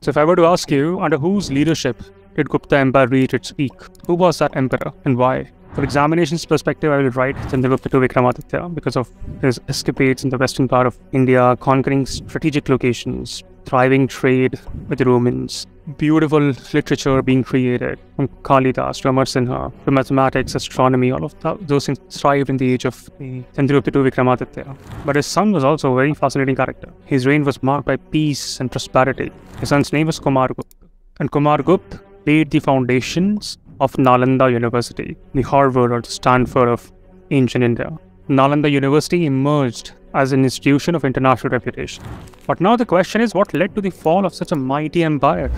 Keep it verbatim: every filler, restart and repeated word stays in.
So if I were to ask you, under whose leadership did Gupta Empire reach its peak? Who was that emperor and why? For examinations perspective, I will write Chandragupta Vikramaditya because of his escapades in the western part of India, conquering strategic locations, thriving trade with the Romans, beautiful literature being created from Kalidas to Amar Sinha to mathematics, astronomy, all of that, those things thrived in the age of Chandragupta Vikramaditya. But his son was also a very fascinating character. His reign was marked by peace and prosperity. His son's name was Kumar Gupta, and Kumar Gupta laid the foundations of Nalanda University, the Harvard or the Stanford of ancient India. Nalanda University emerged as an institution of international reputation. But now the question is, what led to the fall of such a mighty empire?